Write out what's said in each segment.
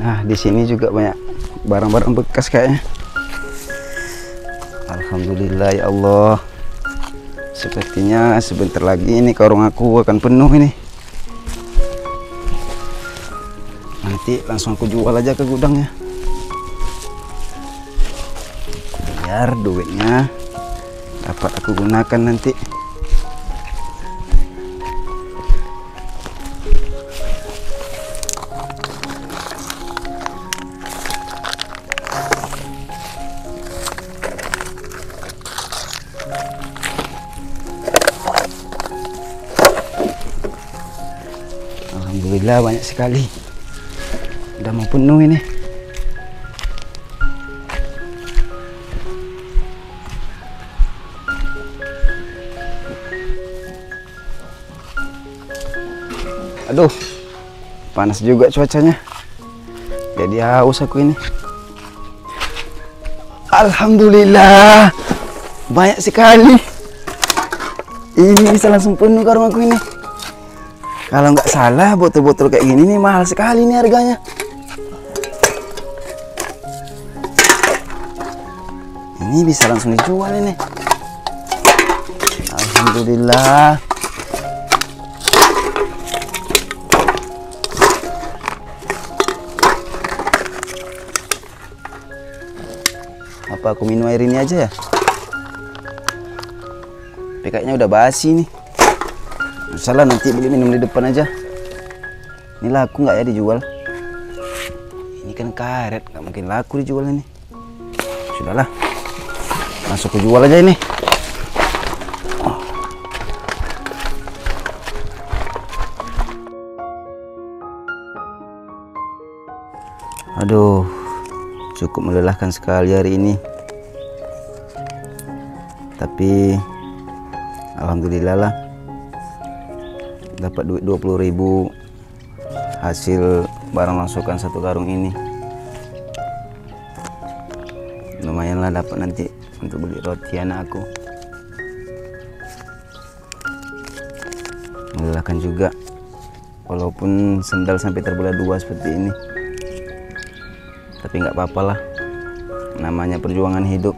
Nah, di sini juga banyak barang-barang bekas kayaknya. Alhamdulillah ya Allah. Sepertinya sebentar lagi ini karung aku akan penuh ini. Nanti langsung aku jual aja ke gudangnya. Biar duitnya dapat aku gunakan nanti. Alhamdulillah banyak sekali. Udah mau penuh ini. Aduh, panas juga cuacanya. Jadi haus aku ini. Alhamdulillah, banyak sekali. Ini bisa langsung penuh karung aku ini. Kalau nggak salah, botol-botol kayak gini nih mahal sekali nih harganya. Ini bisa langsung dijual ini. Alhamdulillah. Apa aku minum air ini aja ya? Kayaknya udah basi nih. Salah, nanti beli minum di depan aja. Ini laku nggak ya dijual? Ini kan karet, nggak mungkin laku dijual ini. Sudahlah, masuk ke jual aja ini. Aduh, cukup melelahkan sekali hari ini. Tapi alhamdulillah lah, dapat duit 20.000 hasil barang langsukan satu karung ini. Lumayanlah dapat nanti untuk beli roti anak aku. Melelahkan juga walaupun sendal sampai terbelah dua seperti ini, tapi nggak apa-apalah, namanya perjuangan hidup.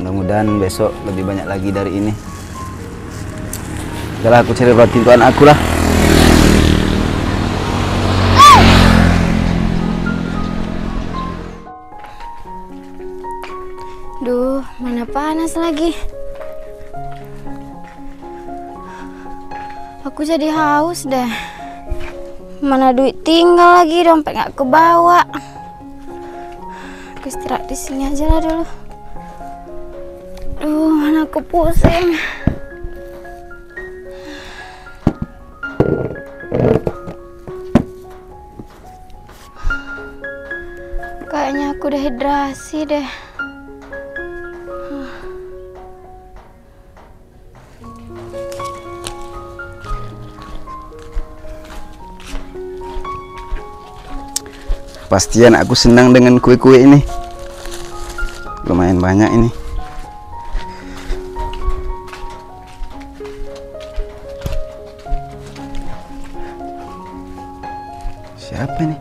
Mudah-mudahan besok lebih banyak lagi dari ini. Udah aku cari roti untuk anak aku lah. Duh, mana panas lagi. Aku jadi haus deh. Mana duit tinggal lagi, dompet nggak kebawa. Aku istirahat di sini aja lah dulu. Duh, mana aku pusing. Kayaknya aku dehidrasi deh. Pastian aku senang dengan kue-kue ini. Lumayan banyak ini. Siapa nih?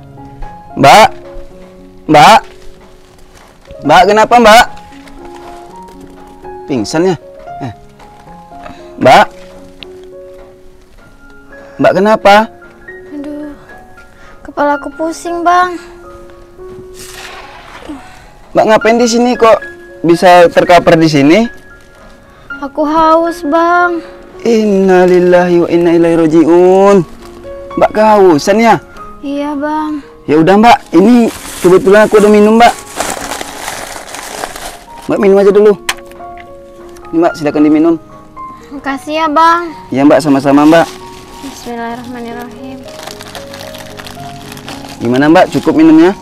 Mbak? Mbak? Mbak, kenapa Mbak? Pingsan ya? Mbak? Mbak kenapa? Aduh, kepala aku pusing Bang. Mbak ngapain di sini kok bisa terkapar di sini? Aku haus Bang. Innalillahi wa inna ilaihi raji'un. Mbak kehausan ya? Iya Bang. Ya udah Mbak, ini kebetulan aku udah minum Mbak. Mbak minum aja dulu. Ini Mbak, silakan diminum. Makasih ya Bang. Iya Mbak, sama-sama Mbak. Bismillahirrahmanirrahim. Gimana Mbak, cukup minumnya?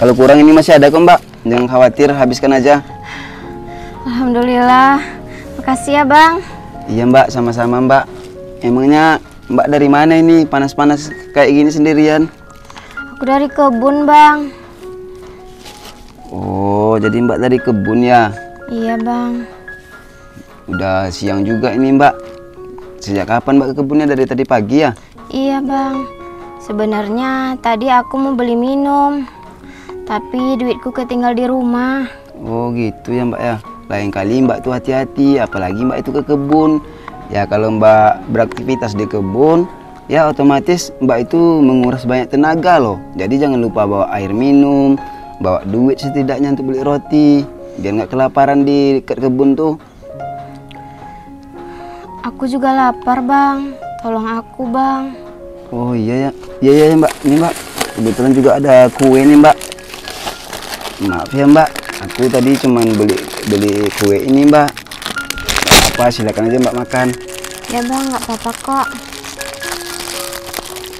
Kalau kurang ini masih ada kok Mbak. Jangan khawatir, habiskan aja. Alhamdulillah. Makasih ya Bang. Iya Mbak, sama-sama Mbak. Emangnya Mbak dari mana ini panas-panas kayak gini sendirian? Aku dari kebun Bang. Oh, jadi Mbak dari kebun ya? Iya Bang. Udah siang juga ini Mbak. Sejak kapan Mbak ke kebunnya? Dari tadi pagi ya? Iya Bang, sebenarnya tadi aku mau beli minum, tapi duitku ketinggal di rumah. Oh gitu ya Mbak ya. Lain kali Mbak tuh hati-hati, apalagi Mbak itu ke kebun. Ya kalau Mbak beraktivitas di kebun, ya otomatis Mbak itu menguras banyak tenaga loh. Jadi jangan lupa bawa air minum, bawa duit setidaknya untuk beli roti, biar nggak kelaparan di dekat kebun tuh. Aku juga lapar Bang, tolong aku Bang. Oh iya ya, iya ya Mbak, ini Mbak. Kebetulan juga ada kue nih Mbak. Maaf ya Mbak, aku tadi cuman beli kue ini Mbak. Apa silakan aja Mbak makan. Ya Bang, nggak apa-apa kok.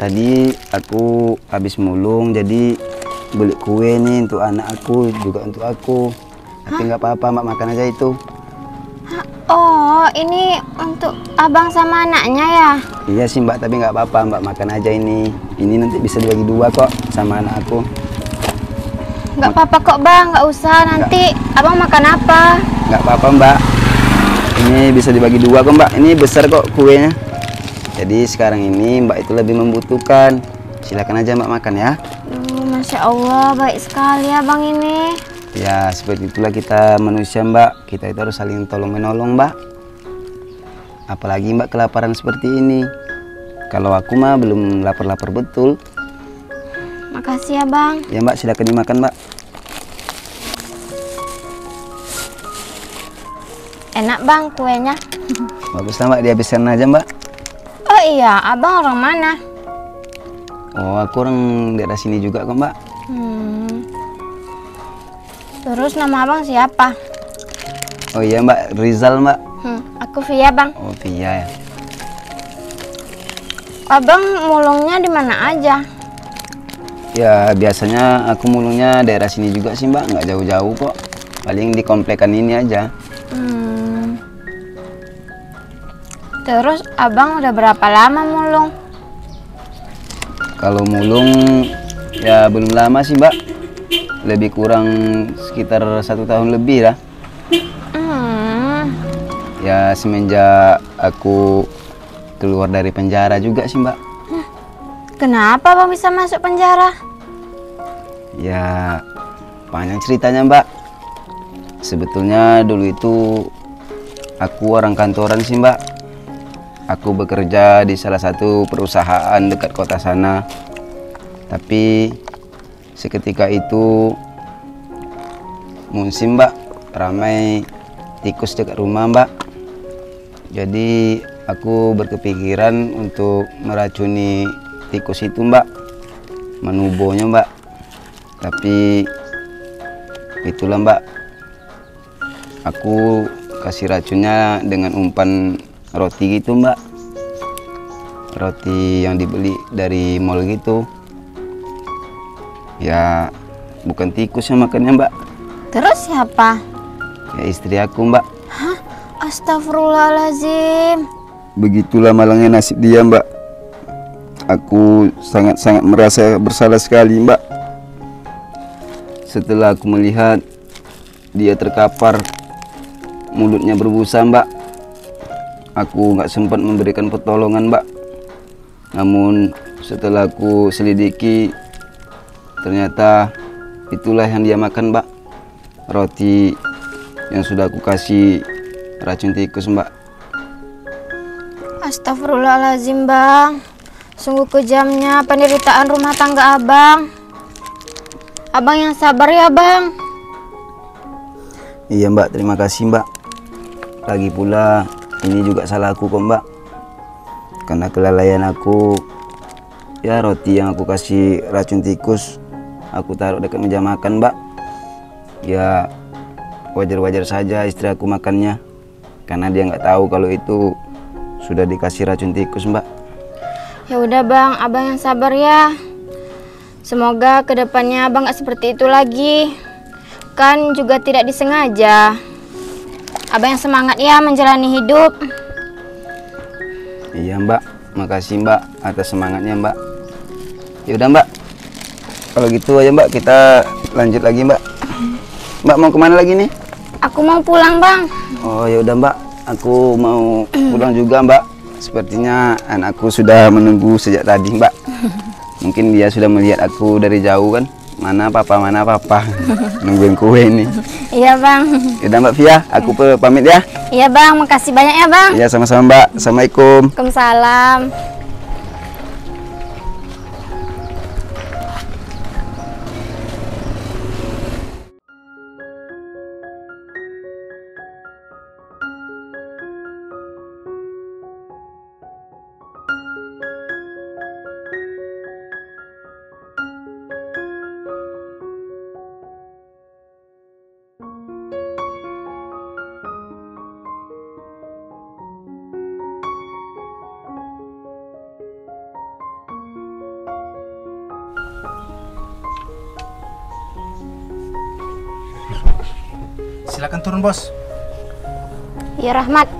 Tadi aku habis mulung, jadi beli kue nih untuk anak aku, juga untuk aku. Tapi nggak apa-apa Mbak, makan aja itu. Oh, ini untuk abang sama anaknya ya? Iya sih Mbak, tapi nggak apa-apa Mbak, makan aja ini. Ini nanti bisa dibagi dua kok sama anak aku. Nggak apa-apa kok Bang, nggak usah. Nanti abang makan apa? Nggak apa-apa Mbak, ini bisa dibagi dua kok Mbak. Ini besar kok kuenya. Jadi sekarang ini Mbak itu lebih membutuhkan. Silakan aja Mbak makan ya. Masya Allah, baik sekali ya Bang ini. Ya seperti itulah kita manusia Mbak. Kita itu harus saling tolong menolong Mbak. Apalagi Mbak kelaparan seperti ini. Kalau aku mah belum lapar-lapar betul. Makasih ya Bang. Ya Mbak, silakan dimakan Mbak. Enak Bang kuenya. Baguslah Mbak, dihabiskan aja Mbak. Oh iya, abang orang mana? Oh, aku orang daerah sini juga kok Mbak. Terus nama abang siapa? Oh iya Mbak, Rizal Mbak. Aku Via Bang. Oh Via ya. Abang mulungnya di mana aja? Ya biasanya aku mulungnya daerah sini juga sih Mbak, nggak jauh-jauh kok. Paling di komplekan ini aja. Terus abang udah berapa lama mulung? Kalau mulung ya belum lama sih Mbak, lebih kurang sekitar 1 tahun lebih lah. Ya semenjak aku keluar dari penjara juga sih Mbak. Kenapa abang bisa masuk penjara? Ya panjang ceritanya Mbak. Sebetulnya dulu itu aku orang kantoran sih Mbak. Aku bekerja di salah satu perusahaan dekat kota sana. Tapi seketika itu musim Mbak, ramai tikus dekat rumah Mbak. Jadi aku berkepikiran untuk meracuni tikus itu Mbak, menubuhnya Mbak. Tapi itulah Mbak, aku kasih racunnya dengan umpan roti gitu Mbak, roti yang dibeli dari mall gitu. Ya bukan tikus yang makannya Mbak. Terus siapa? Ya istri aku Mbak. Hah? Astagfirullahaladzim. Begitulah malangnya nasib dia Mbak. Aku sangat-sangat merasa bersalah sekali Mbak. Setelah aku melihat dia terkapar, mulutnya berbusa Mbak, aku nggak sempat memberikan pertolongan Mbak. Namun setelah aku selidiki, ternyata itulah yang dia makan Mbak, roti yang sudah aku kasih racun tikus Mbak. Astagfirullahaladzim Bang, sungguh kejamnya penderitaan rumah tangga abang. Abang yang sabar ya Bang. Iya Mbak, terima kasih Mbak. Lagi pula ini juga salah aku kok Mbak, karena kelalaian aku. Ya roti yang aku kasih racun tikus aku taruh dekat meja makan Mbak. Ya wajar-wajar saja istri aku makannya, karena dia nggak tahu kalau itu sudah dikasih racun tikus Mbak. Ya udah Bang, abang yang sabar ya. Semoga kedepannya abang nggak seperti itu lagi. Kan juga tidak disengaja. Abang yang semangat ya menjalani hidup. Iya Mbak, makasih Mbak atas semangatnya Mbak. Ya udah Mbak, kalau gitu aja Mbak, kita lanjut lagi Mbak. Mbak mau kemana lagi nih? Aku mau pulang Bang. Oh ya udah Mbak, aku mau pulang juga Mbak. Sepertinya anakku sudah menunggu sejak tadi, Mbak. Mungkin dia sudah melihat aku dari jauh kan. Mana papa, nungguin kue nih. Iya, Bang. Yaudah, Mbak Fia, aku pamit ya. Iya, Bang, makasih banyak ya, Bang. Iya, sama-sama, Mbak. Assalamualaikum. Waalaikumsalam. Silakan turun, Bos. Ya, Rahmat.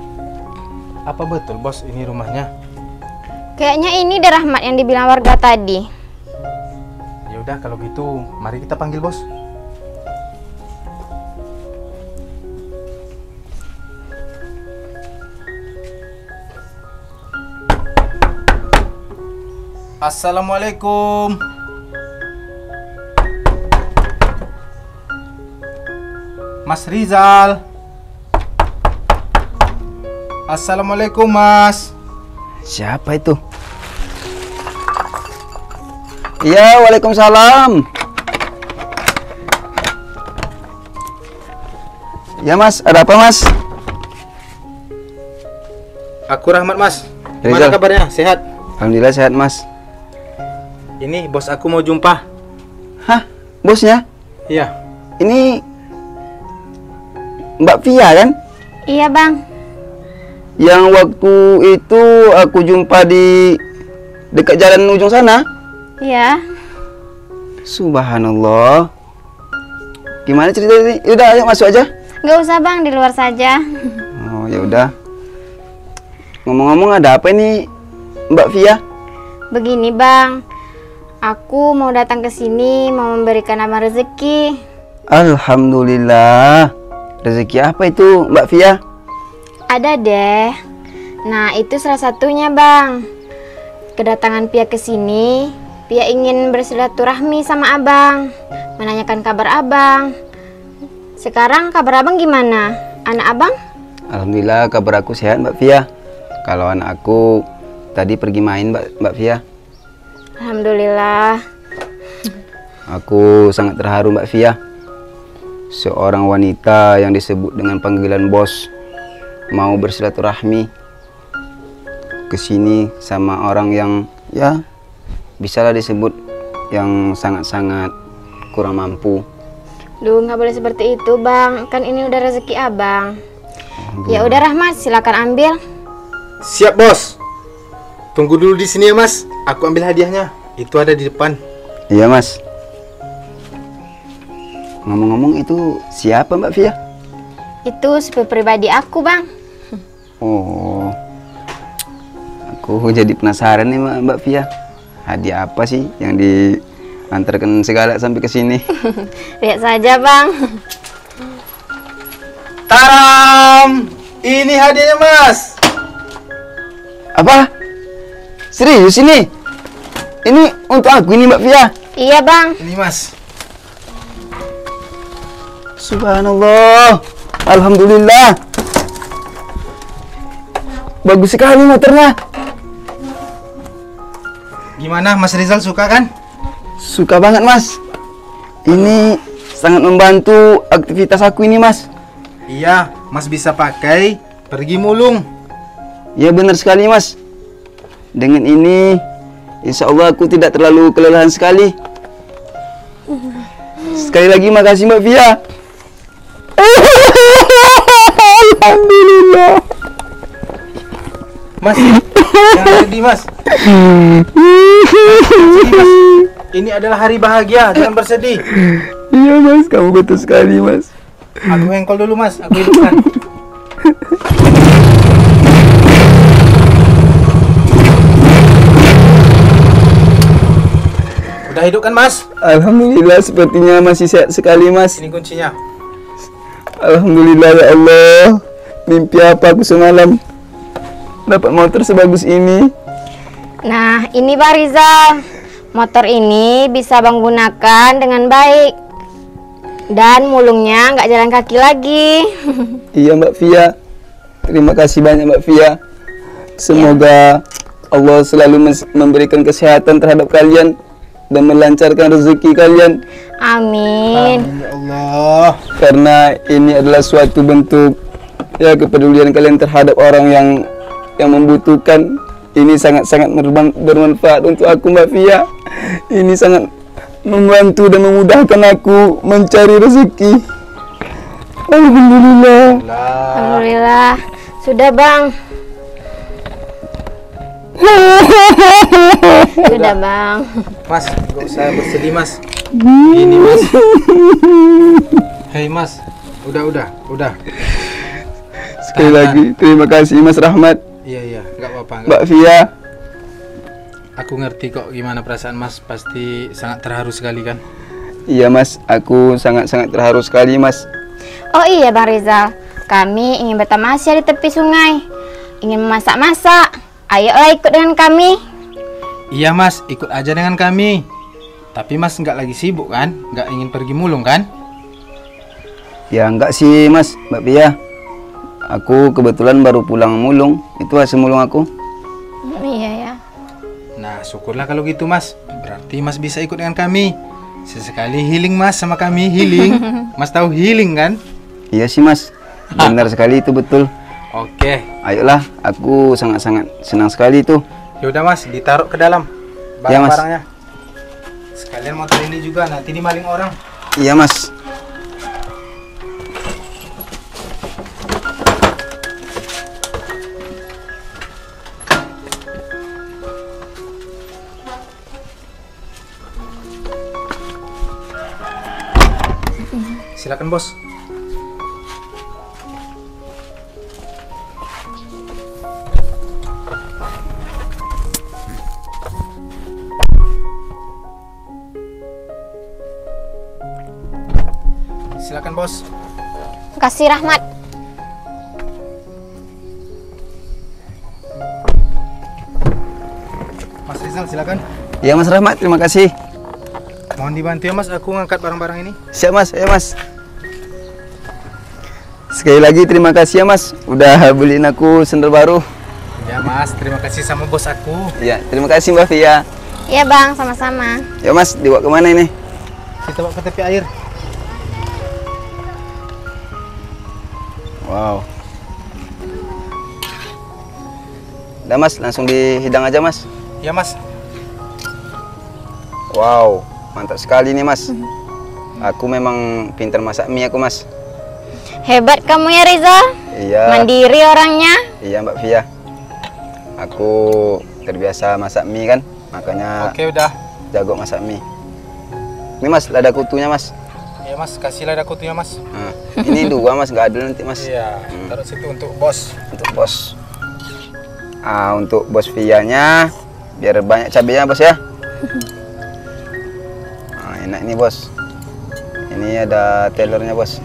Apa betul, Bos, ini rumahnya? Kayaknya ini deh, Rahmat, yang dibilang warga tadi. Ya udah, kalau gitu mari kita panggil Bos. Assalamualaikum. Mas Rizal. Assalamualaikum, Mas. Siapa itu? Iya, waalaikumsalam. Ya, Mas, ada apa, Mas? Aku Rahmat, Mas. Gimana Rizal, kabarnya? Sehat? Alhamdulillah sehat, Mas. Ini bos aku mau jumpa. Hah? Bosnya? Iya. Ini Mbak Fia kan? Iya, Bang. Yang waktu itu aku jumpa di dekat jalan ujung sana. Iya. Subhanallah. Gimana ceritanya? Yaudah, ayo masuk aja. Nggak usah, Bang, di luar saja. Oh, ya udah. Ngomong-ngomong ada apa ini, Mbak Fia? Begini, Bang. Aku mau datang ke sini mau memberikan nama rezeki. Alhamdulillah. Rezeki apa itu, Mbak Fia? Ada deh. Nah, itu salah satunya, Bang. Kedatangan Fia ke sini, Fia ingin bersilaturahmi sama Abang, menanyakan kabar Abang. Sekarang kabar Abang gimana? Anak Abang? Alhamdulillah, kabar aku sehat, Mbak Fia. Kalau anak aku tadi pergi main, Mbak Fia. Alhamdulillah. Aku sangat terharu, Mbak Fia. Seorang wanita yang disebut dengan panggilan bos mau bersilaturahmi ke sini sama orang yang ya bisalah disebut yang sangat-sangat kurang mampu. Duh, nggak boleh seperti itu, Bang. Kan ini udah rezeki Abang. Ya udah, Rahmat, silakan ambil. Siap, Bos. Tunggu dulu di sini ya, Mas. Aku ambil hadiahnya. Itu ada di depan. Iya, Mas. Ngomong-ngomong, itu siapa, Mbak Fia? Itu supir pribadi aku, Bang. Oh, aku jadi penasaran nih, Mbak Fia. Hadiah apa sih yang diantarkan segala sampai ke sini? Lihat saja, Bang. Taram! Ini hadiahnya, Mas. Apa? Serius ini? Ini untuk aku ini, Mbak Fia? Iya, Bang. Ini, Mas. Subhanallah, alhamdulillah. Bagus sekali motornya. Gimana, Mas Rizal, suka kan? Suka banget, Mas. Ini sangat membantu aktivitas aku ini, Mas. Iya, Mas bisa pakai pergi mulung. Ya, benar sekali, Mas. Dengan ini insya Allah aku tidak terlalu kelelahan sekali. Sekali lagi makasih, Mbak Fia. Alhamdulillah. Mas, jangan sedih, Mas. Ini adalah hari bahagia, jangan bersedih. Iya, Mas, kamu betul sekali, Mas. Aku hengkol dulu, Mas, aku hidupkan. Udah hidupkan, Mas? Alhamdulillah, sepertinya masih sehat sekali, Mas. Ini kuncinya. Alhamdulillah, ya Allah. Mimpi apa aku semalam? dapat motor sebagus ini. Nah, ini Pak Rizal. Motor ini bisa Bang gunakan dengan baik. Dan mulungnya nggak jalan kaki lagi. Iya Mbak Fia. Terima kasih banyak Mbak Fia. Semoga Allah selalu memberikan kesehatan terhadap kalian dan melancarkan rezeki kalian. Amin. Amin ya Allah. Karena ini adalah suatu bentuk ya kepedulian kalian terhadap orang yang membutuhkan. Ini sangat-sangat bermanfaat untuk aku Mbak Fia. Ini sangat membantu dan memudahkan aku mencari rezeki. Alhamdulillah. Alhamdulillah. Sudah Bang. Sudah Bang. Mas, gak usah bersedih Mas. Ini Mas. Hei Mas, udah. Sekali lagi terima kasih Mas Rahmat. Iya, nggak apa-apa. Mbak Fia, aku ngerti kok gimana perasaan Mas. Pasti sangat terharu sekali kan? Iya Mas, aku sangat-sangat terharu sekali Mas. Oh iya Bang Rizal, kami ingin bertamasya di tepi sungai, ingin memasak-masak. Ayolah ikut dengan kami. Iya Mas, ikut aja dengan kami. Tapi Mas nggak lagi sibuk kan? Nggak ingin pergi mulung kan? Ya nggak sih Mas, Mbak Fia. Aku kebetulan baru pulang mulung. Itu hasil mulung aku. Iya ya. Nah syukurlah kalau gitu Mas. Berarti Mas bisa ikut dengan kami. Sesekali healing Mas sama kami. Healing. Mas tahu healing kan? Iya sih Mas. Benar sekali itu betul. Oke, ayolah, aku sangat-sangat senang sekali itu. Yaudah Mas, ditaruh ke dalam barang-barangnya. Ya, sekalian motor ini juga nanti dimaling orang. Iya Mas. Silakan Bos. Silakan Bos. Terima kasih Rahmat. Mas Rizal silakan. Iya Mas Rahmat, terima kasih. Mohon dibantu ya Mas, aku ngangkat barang-barang ini. Siap Mas, ya Mas. Sekali lagi terima kasih ya Mas, udah beliin aku sendal baru. Ya Mas, terima kasih sama bos aku. Iya, terima kasih Mbak Fia. Iya Bang, sama-sama. Ya Mas, dibawa kemana ini? Kita bawa ke tepi air. Wow. Udah Mas, langsung dihidang aja Mas. Ya Mas. Wow, mantap sekali nih Mas. Aku memang pintar masak mie aku Mas. Hebat kamu ya Rizal. Iya. Mandiri orangnya. Iya Mbak Fia. Aku terbiasa masak mie kan, makanya. Oke udah. Jago masak mie. Ini Mas, lada kutunya Mas. Ya Mas, kasih lada kutunya Mas. Nah, ini dua Mas, nggak adil nanti Mas. Iya, taruh situ untuk bos. Untuk bos. Ah, untuk bos Fia-nya biar banyak cabenya Bos ya. Nah, enak nih Bos. Ini ada telurnya Bos.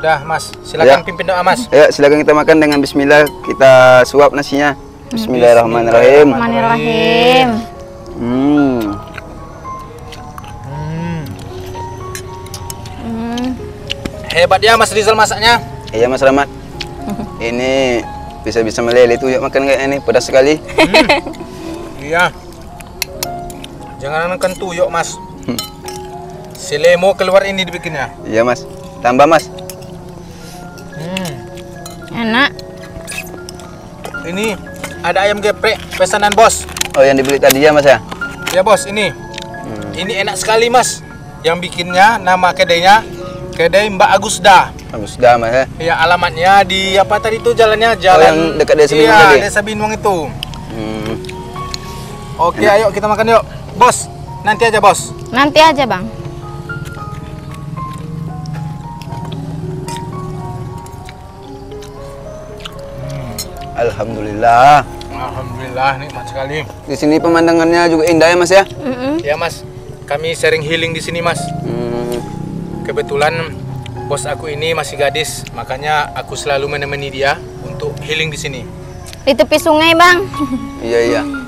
Udah Mas, silakan ya. Pimpin doa Mas. Ya, silakan kita makan dengan bismillah, kita suap nasinya. Bismillahirrahmanirrahim. Bismillahirrahmanirrahim. Hebat ya Mas Rizal masaknya. Iya Mas Rahmat. Ini bisa-bisa meleleh itu yuk makan kayaknya ini pedas sekali. Iya. Jangan makan tuyuk Mas. Si lemo keluar ini dibikinnya. Iya Mas. Tambah Mas. Enak. Ini ada ayam geprek pesanan Bos. Oh yang dibeli tadi ya Mas ya? Iya Bos ini. Ini enak sekali Mas. Yang bikinnya nama kedainya kedai Mbak Agusda. Agusda Mas ya? Iya, alamatnya di apa tadi itu jalannya? Jalan yang dekat Desa Binuang tadi? Iya, Desa Binuang itu. Oke, ayo kita makan yuk. Bos, nanti aja Bos. Nanti aja Bang. Alhamdulillah. Alhamdulillah, nikmat sekali. Di sini pemandangannya juga indah ya Mas ya? Iya Mas, kami sering healing di sini Mas. Kebetulan bos aku ini masih gadis, makanya aku selalu menemani dia untuk healing di sini. Di tepi sungai, Bang. Iya.